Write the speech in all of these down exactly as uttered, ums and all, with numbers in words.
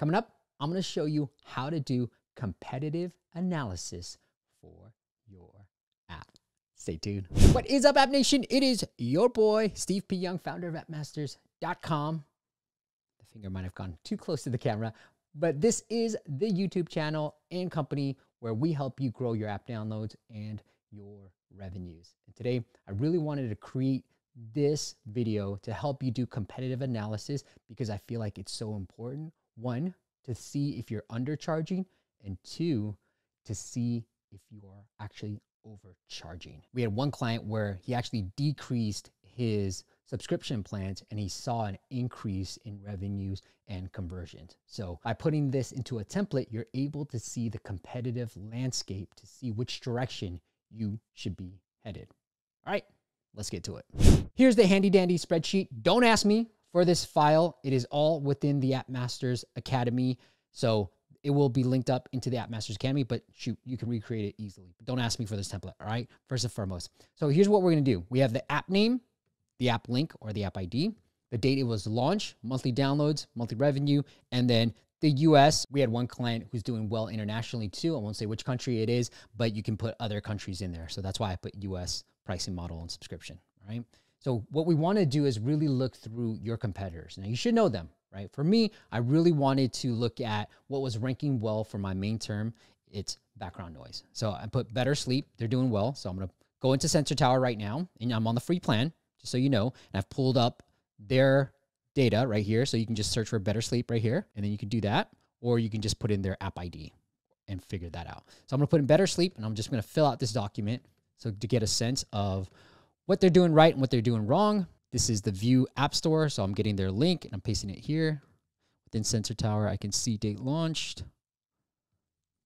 Coming up, I'm going to show you how to do competitive analysis for your app. Stay tuned. What is up, App Nation? It is your boy, Steve P. Young, founder of app masters dot com. The finger might have gone too close to the camera, but this is the YouTube channel and company where we help you grow your app downloads and your revenues. And today, I really wanted to create this video to help you do competitive analysis because I feel like it's so important. One, to see if you're undercharging, and two, to see if you are actually overcharging. We had one client where he actually decreased his subscription plans and he saw an increase in revenues and conversions. So by putting this into a template, you're able to see the competitive landscape to see which direction you should be headed. All right, let's get to it. Here's the handy dandy spreadsheet. Don't ask me for this file. It is all within the App Masters Academy. So it will be linked up into the App Masters Academy, but shoot, you can recreate it easily. But don't ask me for this template, all right? First and foremost. So here's what we're gonna do. We have the app name, the app link or the app I D, the date it was launched, monthly downloads, monthly revenue, and then the U S. We had one client who's doing well internationally too. I won't say which country it is, but you can put other countries in there. So that's why I put U S pricing model and subscription, all right? So what we want to do is really look through your competitors. Now you should know them, right? For me, I really wanted to look at what was ranking well for my main term. It's background noise. So I put Better Sleep. They're doing well. So I'm going to go into Sensor Tower right now, and I'm on the free plan, just so you know, and I've pulled up their data right here. So you can just search for Better Sleep right here, and then you can do that, or you can just put in their app I D and figure that out. So I'm going to put in Better Sleep, and I'm just going to fill out this document so to get a sense of what they're doing right and what they're doing wrong. This is the View App Store. So I'm getting their link and I'm pasting it here. Within Sensor Tower, I can see date launched.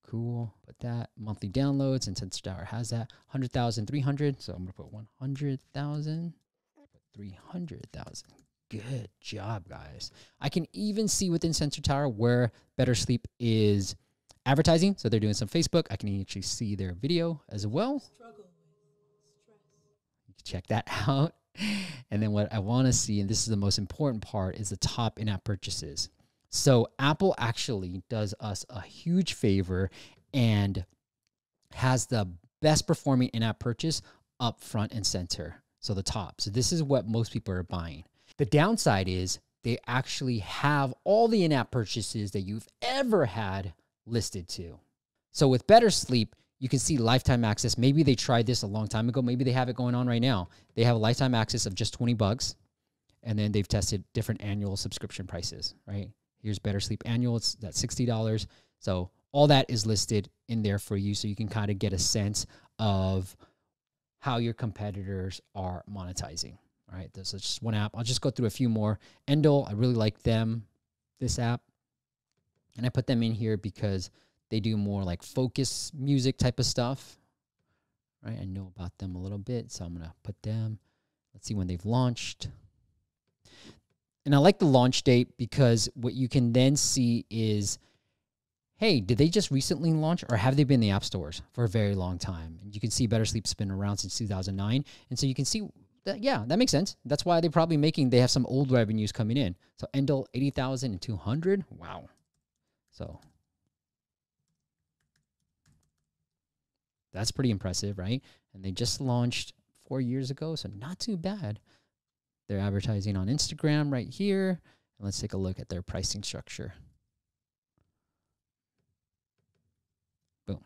Cool. Put that monthly downloads, and Sensor Tower has that one hundred thousand, three hundred. So I'm going to put one hundred thousand, three hundred thousand. Good job, guys. I can even see within Sensor Tower where Better Sleep is advertising. So they're doing some Facebook. I can actually see their video as well. Struggle. Check that out. And then what I want to see, and this is the most important part, is the top in-app purchases. So Apple actually does us a huge favor and has the best performing in-app purchase up front and center. So the top. So this is what most people are buying. The downside is they actually have all the in-app purchases that you've ever had listed to. So with Better Sleep, you can see lifetime access. Maybe they tried this a long time ago. Maybe they have it going on right now. They have a lifetime access of just twenty bucks. And then they've tested different annual subscription prices, right? Here's Better Sleep annual. It's that sixty dollars. So all that is listed in there for you. So you can kind of get a sense of how your competitors are monetizing. All right, this is just one app. I'll just go through a few more. Endel, I really like them, this app. And I put them in here because they do more like focus music type of stuff, right? I know about them a little bit, so I'm going to put them. Let's see when they've launched. And I like the launch date because what you can then see is, hey, did they just recently launch or have they been in the app stores for a very long time? And you can see Better Sleep's been around since two thousand nine. And so you can see that, yeah, that makes sense. That's why they're probably making, they have some old revenues coming in. So Endel, eighty thousand two hundred. Wow. So that's pretty impressive, right? And they just launched four years ago, so not too bad. They're advertising on Instagram right here. And let's take a look at their pricing structure. Boom.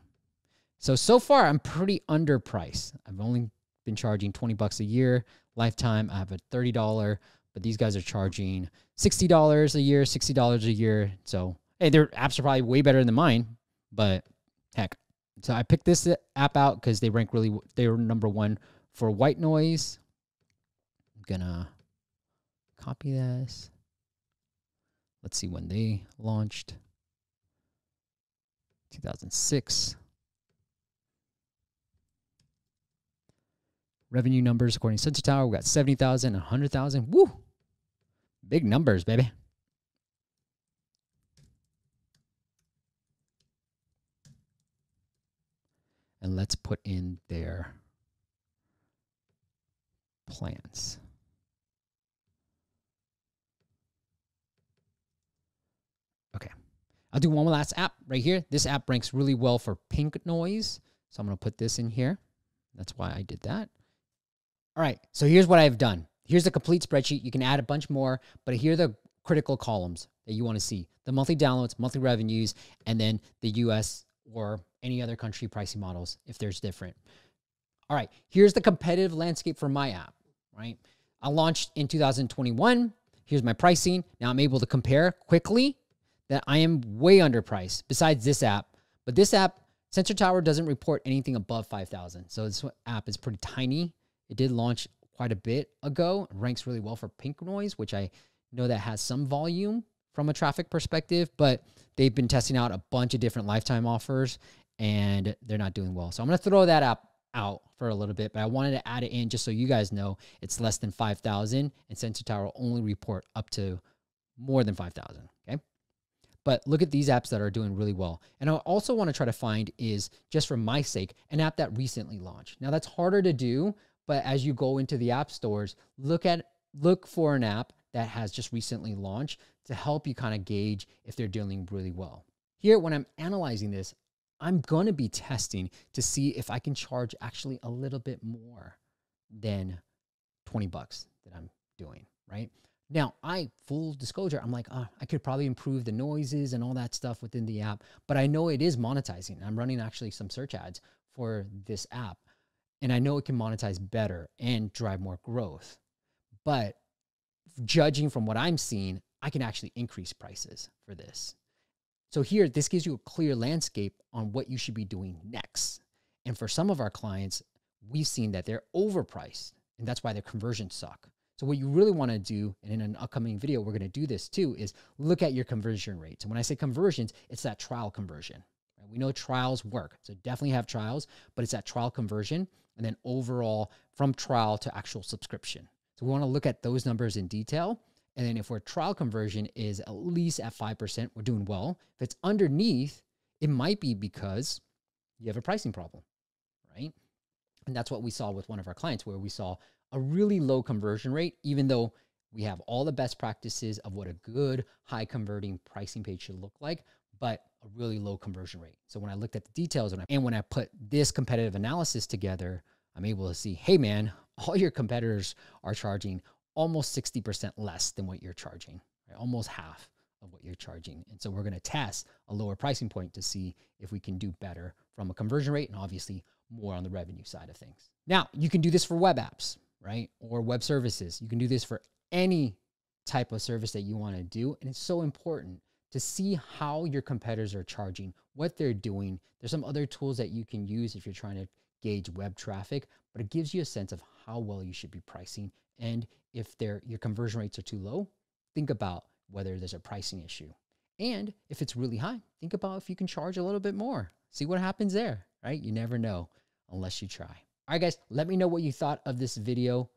So, so far, I'm pretty underpriced. I've only been charging twenty bucks a year. Lifetime, I have a thirty dollars, but these guys are charging sixty dollars a year, sixty dollars a year. So, hey, their apps are probably way better than mine, but heck. So I picked this app out because they rank really, they were number one for white noise. I'm gonna copy this. Let's see when they launched. two thousand six. Revenue numbers according to Sensor Tower, we got seventy thousand, one hundred thousand. Woo! Big numbers, baby. And let's put in their plans. Okay, I'll do one last app right here. This app ranks really well for pink noise. So I'm going to put this in here. That's why I did that. All right. So here's what I've done. Here's a complete spreadsheet. You can add a bunch more, but here are the critical columns that you want to see: the monthly downloads, monthly revenues, and then the U S or any other country pricing models if there's different. All right. Here's the competitive landscape for my app, right? I launched in two thousand twenty-one. Here's my pricing. Now I'm able to compare quickly that I am way underpriced besides this app. But this app, Sensor Tower, doesn't report anything above five thousand. So this app is pretty tiny. It did launch quite a bit ago. It ranks really well for pink noise, which I know that has some volume from a traffic perspective, but they've been testing out a bunch of different lifetime offers and they're not doing well. So I'm going to throw that app out for a little bit, but I wanted to add it in just so you guys know it's less than five thousand and Sensor Tower will only report up to more than five thousand. Okay. But look at these apps that are doing really well. And I also want to try to find is, just for my sake, an app that recently launched. Now that's harder to do, but as you go into the app stores, look at, look for an app that has just recently launched to help you kind of gauge if they're doing really well. Here, when I'm analyzing this, I'm going to be testing to see if I can charge actually a little bit more than twenty bucks that I'm doing, right? Now, I, full disclosure, I'm like, oh, I could probably improve the noises and all that stuff within the app, but I know it is monetizing. I'm running actually some search ads for this app, and I know it can monetize better and drive more growth. But judging from what I'm seeing, I can actually increase prices for this. So here, this gives you a clear landscape on what you should be doing next. And for some of our clients, we've seen that they're overpriced, and that's why their conversions suck. So what you really want to do, and in an upcoming video, we're going to do this too, is look at your conversion rates. And when I say conversions, it's that trial conversion. Right? We know trials work. So definitely have trials, but it's that trial conversion. And then overall from trial to actual subscription. So we want to look at those numbers in detail. And then if our trial conversion is at least at five percent, we're doing well. If it's underneath, it might be because you have a pricing problem, right? And that's what we saw with one of our clients, where we saw a really low conversion rate, even though we have all the best practices of what a good high converting pricing page should look like, but a really low conversion rate. So when I looked at the details and, I, and when I put this competitive analysis together, I'm able to see, hey man, all your competitors are charging almost sixty percent less than what you're charging, right? Almost half of what you're charging. And so we're going to test a lower pricing point to see if we can do better from a conversion rate and obviously more on the revenue side of things. Now you can do this for web apps, right? Or web services. You can do this for any type of service that you want to do. And it's so important to see how your competitors are charging, what they're doing. There's some other tools that you can use if you're trying to gauge web traffic, but it gives you a sense of how well you should be pricing. And if they're, your conversion rates are too low, think about whether there's a pricing issue. And if it's really high, think about if you can charge a little bit more. See what happens there, right? You never know unless you try. All right, guys, let me know what you thought of this video.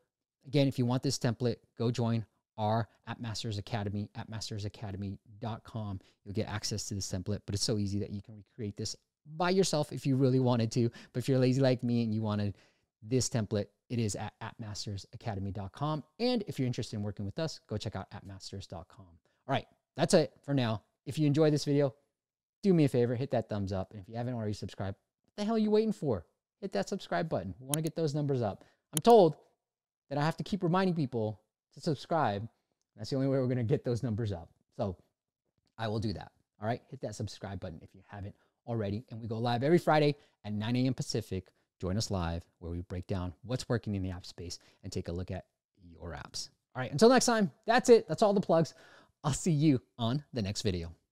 Again, if you want this template, go join our App Masters Academy, app masters academy dot com. You'll get access to this template, but it's so easy that you can recreate this by yourself if you really wanted to. But if you're lazy like me and you wanted this template, it is at app masters academy dot com. And if you're interested in working with us, go check out app masters dot com. All right, that's it for now. If you enjoyed this video, do me a favor, hit that thumbs up. And if you haven't already subscribed, what the hell are you waiting for? Hit that subscribe button. We want to get those numbers up. I'm told that I have to keep reminding people to subscribe. That's the only way we're going to get those numbers up. So I will do that. All right. Hit that subscribe button if you haven't already. And we go live every Friday at nine A M Pacific. Join us live where we break down what's working in the app space and take a look at your apps. All right. Until next time, that's it. That's all the plugs. I'll see you on the next video.